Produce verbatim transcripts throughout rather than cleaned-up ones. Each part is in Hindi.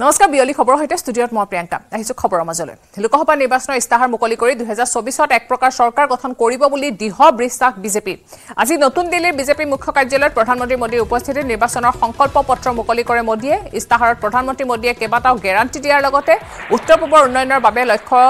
नमस्कार बियली खबर सहित स्टुडियोत मैं प्रियंका खबर मजले लोकसभा निर्वाचन इस्ताहार मुकली कर दुहजार चौबीस एक प्रकार सरकार गठन कर दृढ़ विश्वास बीजेपी आज नतुन दिल्लीर बीजेपी मुख्य कार्यालय प्रधानमंत्री मोदी उपस्थित निर्वाचन संकल्प पत्र मुकली करे मोदी इस्ताहार प्रधानमंत्री मोदी केबाटाओ गेरांटी दियार लगते उत्तर पूर्व उन्नयन बारे लक्ष्य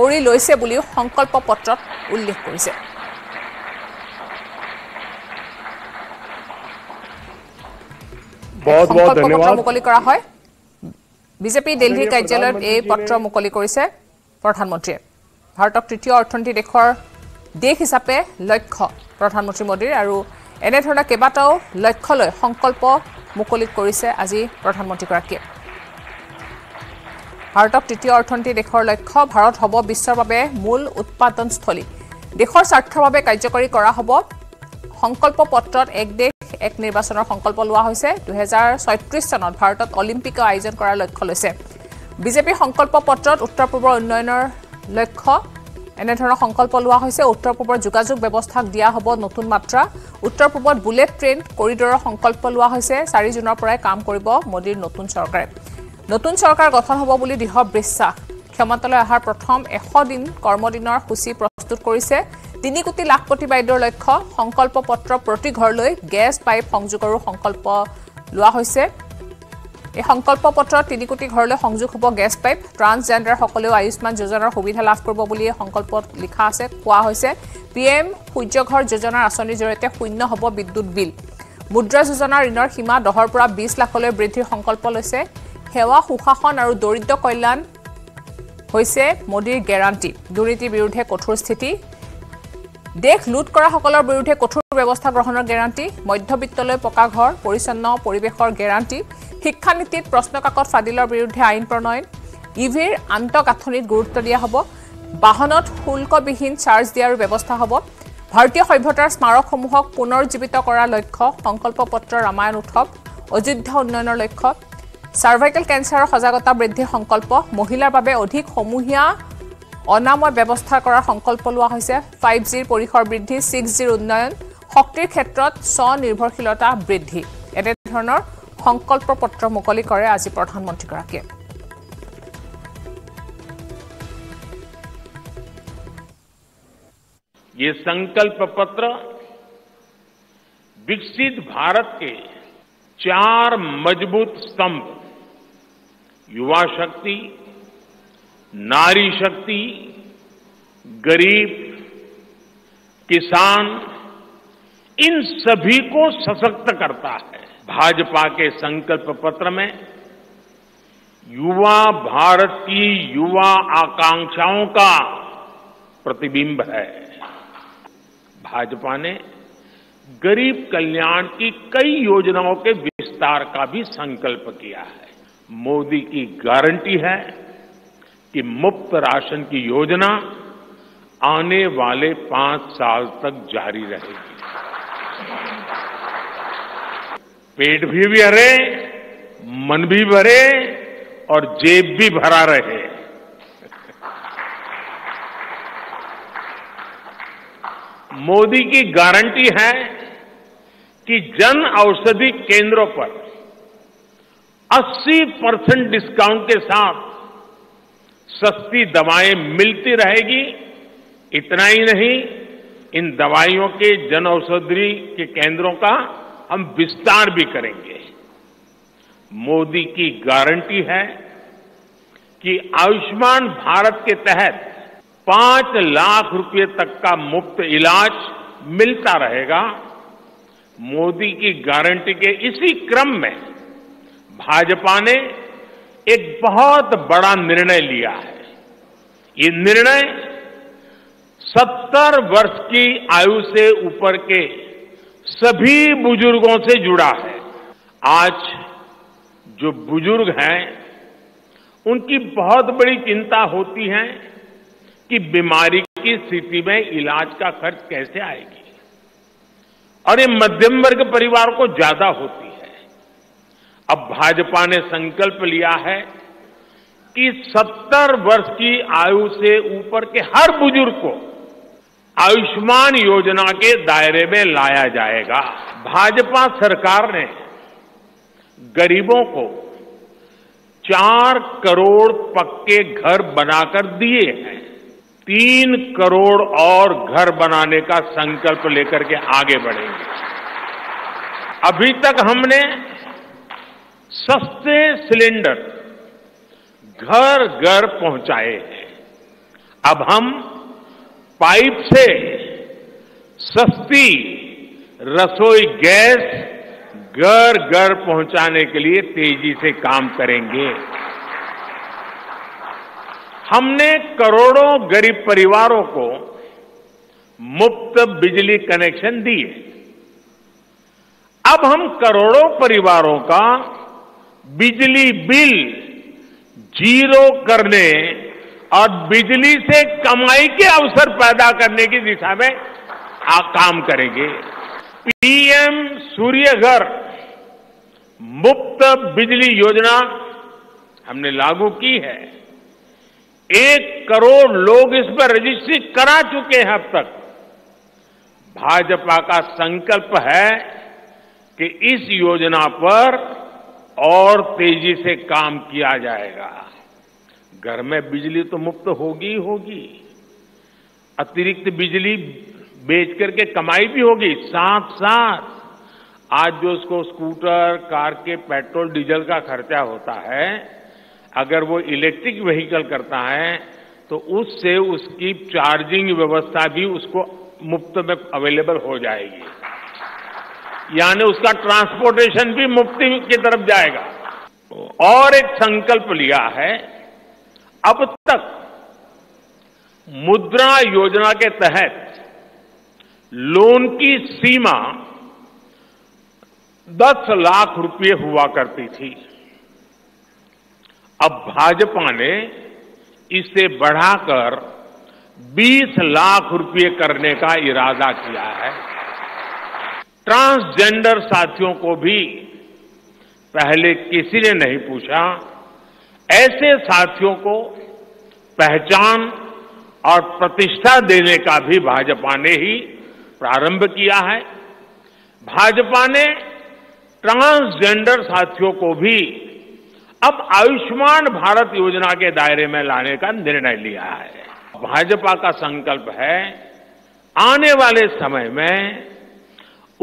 करि लैसे बुलियो संकल्प पत्र उल्लेख करिसे। बहुत बहुत धन्यवाद। मुकली करा है बीजेपी दिल्ली कार्यालय यह पत्र मुकली करिसे प्रधानमंत्री भारतक तृतीय अर्थनीति देशर देश हिसापे लक्ष्य प्रधानमंत्री मोदी और एने धरणे केबाटाओ लक्ष्य लै संकल्प मुकली करिसे आज प्रधानमंत्रीगराकीये भारतक तृतीय अर्थनीति देशर लक्ष्य भारत हम विश्वर बारे मूल उत्पादनस्थली देशर स्वार्थर बारे कार्यकारी करा हम संकल्प पत्र एक देश एक निर्वाचन संकल्प लोवा होइसे दुहजार छत्तीस सनत भारत अलिम्पिक आयोजन करार लक्ष्य लैसे बीजेपी संकल्प पत्र उत्तर पूर्व उन्नयनर लक्ष्य एने धरणे संकल्प लोवा होइसे उत्तर पूर्व जोगाजोग व्यवस्थाक दिया हम नतुन मात्रा उत्तर पूर्व बुलेट ट्रेन करिडर संकल्प लोवा होइसे चारि जुनर पराय काम करिब मोदीर नतुन सरकारे नतुन सरकार गठन हब बुली दृढ़ विश्वास क्षमतालय अहार प्रथम एश दिन कर्मदिनर सूची प्रस्तुत करिसे तीन कोटी लाखपति बैद्यर लक्ष्य संकल्प पत्र प्रति घरले गैस पाइप संयोगरो संकल्प लोवा होइसे ए संकल्प पत्र तीन कोटी घरले संयोग हब गैस पाइप ट्रांसजेंडर हकलेओ आयुष्मान योजनार सुविधा लाभ करब बुलिए संकल्पत लिखा आछे कोआ होइसे पीएम सूर्य घर योजनार आसनिर जरियते शून्य हब विद्युत बिल मुद्रा योजनार ऋणर सीमा दहर पुरा बीस लाखले बृद्धिर संकल्प लैसे सेवा सुशासन और दरिद्र कल्याण होइसे मोदीर गेरांटी दुर्नीतिर बिरुद्धे कठोर स्थिति देश लूट करा हकलर विरुद्धे कठोर व्यवस्था ग्रहणर गेरांटी मध्यवित्तलय पका घर परिचन्न परिवेशर गेरांटी शिक्षा नीतित प्रश्न काकत फादिलर विरुद्धे आईन प्रणयन इभिर आंतगाँथनित गुरुत्व दिया हब वाहनत शुल्कविहीन चार्ज दियार व्यवस्था हब भारतीय सभ्यतार स्मारकসমূहक पुनर्जीवित करार लक्ष्य संकल्प पत्र रामायण उत्सव अयोध्या उन्नयनर लक्ष्य सार्भाइकेल केन्सार सजागता बृद्धिर संकल्प महिलार बारे अधिक समूहिया अनामय व्यवस्था करार संकल्प लोवा होइसे फाइव जिर परिसर बृद्धि सिक्स जिर उन्नयन शक्तिर क्षेत्रत स्वनिर्भरशीलता बृद्धि एने धৰণৰ संकल्प पत्र मुकली करे आज प्रधानमंत्रीगराकीये। ये संकल्प पत्र विकसित भारत के चार मजबूत स्तंभ युवा शक्ति, नारी शक्ति, गरीब, किसान, इन सभी को सशक्त करता है। भाजपा के संकल्प पत्र में युवा भारत की युवा आकांक्षाओं का प्रतिबिंब है। भाजपा ने गरीब कल्याण की कई योजनाओं के विस्तार का भी संकल्प किया है। मोदी की गारंटी है कि मुफ्त राशन की योजना आने वाले पांच साल तक जारी रहेगी। पेट भी भरे, मन भी भरे और जेब भी भरा रहे। मोदी की गारंटी है कि जन औषधि केंद्रों पर अस्सी परसेंट डिस्काउंट के साथ सस्ती दवाएं मिलती रहेगी। इतना ही नहीं, इन दवाइयों के जन औषधि के केंद्रों का हम विस्तार भी करेंगे। मोदी की गारंटी है कि आयुष्मान भारत के तहत पांच लाख रुपए तक का मुफ्त इलाज मिलता रहेगा। मोदी की गारंटी के इसी क्रम में भाजपा ने एक बहुत बड़ा निर्णय लिया है। ये निर्णय सत्तर वर्ष की आयु से ऊपर के सभी बुजुर्गों से जुड़ा है। आज जो बुजुर्ग हैं उनकी बहुत बड़ी चिंता होती है कि बीमारी की स्थिति में इलाज का खर्च कैसे आएगी, और ये मध्यम वर्ग परिवार को ज्यादा होती है। अब भाजपा ने संकल्प लिया है कि सत्तर वर्ष की आयु से ऊपर के हर बुजुर्ग को आयुष्मान योजना के दायरे में लाया जाएगा। भाजपा सरकार ने गरीबों को चार करोड़ पक्के घर बनाकर दिए हैं, तीन करोड़ और घर बनाने का संकल्प लेकर के आगे बढ़ेंगे। अभी तक हमने सस्ते सिलेंडर घर घर पहुंचाए हैं, अब हम पाइप से सस्ती रसोई गैस घर घर पहुंचाने के लिए तेजी से काम करेंगे। हमने करोड़ों गरीब परिवारों को मुफ्त बिजली कनेक्शन दिए, अब हम करोड़ों परिवारों का बिजली बिल जीरो करने और बिजली से कमाई के अवसर पैदा करने की दिशा में काम करेंगे। पीएम सूर्य घर मुफ्त बिजली योजना हमने लागू की है, एक करोड़ लोग इस पर रजिस्ट्री करा चुके हैं अब तक। भाजपा का संकल्प है कि इस योजना पर और तेजी से काम किया जाएगा। घर में बिजली तो मुफ्त होगी ही होगी, अतिरिक्त बिजली बेच करके कमाई भी होगी, साथ साथ आज जो उसको स्कूटर कार के पेट्रोल डीजल का खर्चा होता है, अगर वो इलेक्ट्रिक व्हीकल करता है तो उससे उसकी चार्जिंग व्यवस्था भी उसको मुफ्त में अवेलेबल हो जाएगी, यानी उसका ट्रांसपोर्टेशन भी मुफ्त की तरफ जाएगा। और एक संकल्प लिया है, अब तक मुद्रा योजना के तहत लोन की सीमा दस लाख रुपए हुआ करती थी, अब भाजपा ने इसे बढ़ाकर बीस लाख रुपए करने का इरादा किया है। ट्रांसजेंडर साथियों को भी पहले किसी ने नहीं पूछा, ऐसे साथियों को पहचान और प्रतिष्ठा देने का भी भाजपा ने ही प्रारंभ किया है। भाजपा ने ट्रांसजेंडर साथियों को भी अब आयुष्मान भारत योजना के दायरे में लाने का निर्णय लिया है। भाजपा का संकल्प है आने वाले समय में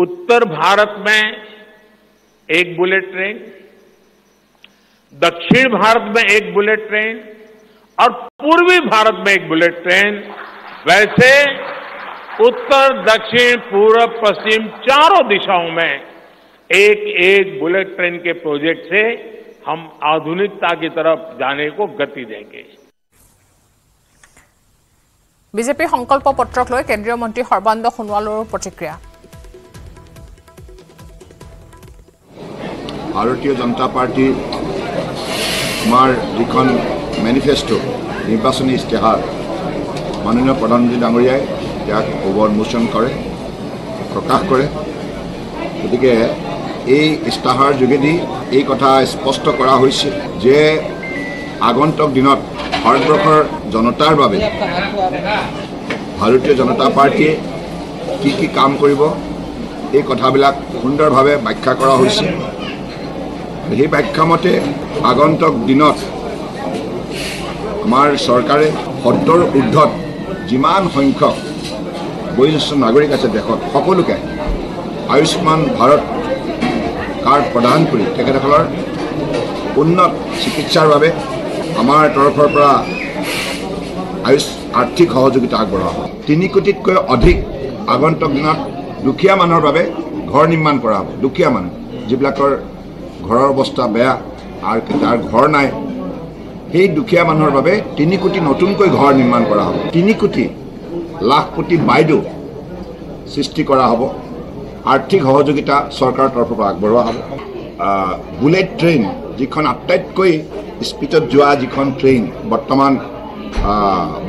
उत्तर भारत में एक बुलेट ट्रेन, दक्षिण भारत में एक बुलेट ट्रेन और पूर्वी भारत में एक बुलेट ट्रेन, वैसे उत्तर दक्षिण पूर्व पश्चिम चारों दिशाओं में एक एक बुलेट ट्रेन के प्रोजेक्ट से हम आधुनिकता की तरफ जाने को गति देंगे। बीजेपी संकल्प पत्रक लै केंद्रीय मंत्री सर्बानंद सोनोवालोर प्रतिक्रिया। भारतीय जनता पार्टी मेनिफेस्टो निर्वाचन इश्तेहार माननीय प्रधानमंत्री डांगरिया उन्मोचन करे प्रकाश करे गति के इश्तेहार जुगेदी ये कथा स्पष्ट करा होइछे जे आगंतुक दिन भारतवर्षर जनतार बारे भारतीय जनता पार्टी की की काम करिब ये कथाबिलाक सुंदर भावे व्याख्या करा होइछे। ये व्याख्या मते आगंतुक दिन आमार सरकारे सत्तर ऊर्धत जिमान संख्यक वयोज्येष्ठ नागरिक आछे देखत सकलोके आयुष्मान भारत कार्ड प्रदान करी तेखेतসকলৰ उन्नत चिकित्सार बारे आमार तरफर পৰা आयुष आर्थिक सहयोगिता আগবঢ়োৱা হ'ব। तीन কোটিতকৈ অধিক আগন্তুক দিনত দুখীয়া মানুহৰ বাবে ঘৰ নিৰ্মাণ কৰা হ'ব। দুখীয়া মানুহ যিবিলাকৰ ঘৰৰ অৱস্থা বেয়া আৰু যাৰ ঘৰ নাই সেই দুখীয়া মানুহৰ বাবে तीन কোটি নতুনকৈ ঘৰ নিৰ্মাণ কৰা হ'ব। तीन কোটি লাখ কোটি বাইদেউ সৃষ্টি কৰা হ'ব। আৰ্থিক সহযোগিতা চৰকাৰৰ তৰফৰ পৰা আগবঢ়োৱা হ'ব। বুলেট ট্ৰেইন যিখন আটাইতকৈ স্পীডত যোৱা যিখন ট্ৰেইন বৰ্তমান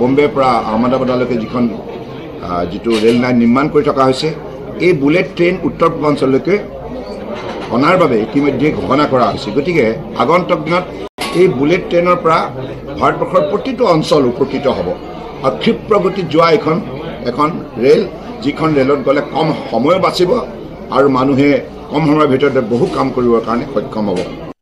বম্বেৰ পৰা আহমেদাবাদলৈকে যিখন যিটো ৰেল লাইন নিৰ্মাণ কৰি থকা হৈছে, এই বুলেট ট্ৰেইন উত্তৰ পূৰ্বাঞ্চললৈকে অনাৰ বাবে ইতিমধ্যে ঘোষণা কৰা হৈছে। গতিকে আগন্তুক দিনত এই বুলেট ট্ৰেইনৰ পৰা ভাৰতবৰ্ষৰ প্ৰতিটো অঞ্চল উপকৃত হ'ব আৰু ক্ষীপ্ৰ গতিত যোৱা এখন এখন ৰেল যিখন ৰেলত গ'লে কম সময় বাচিব আৰু মানুহে कम समय भर बहुत काम सक्षम हम।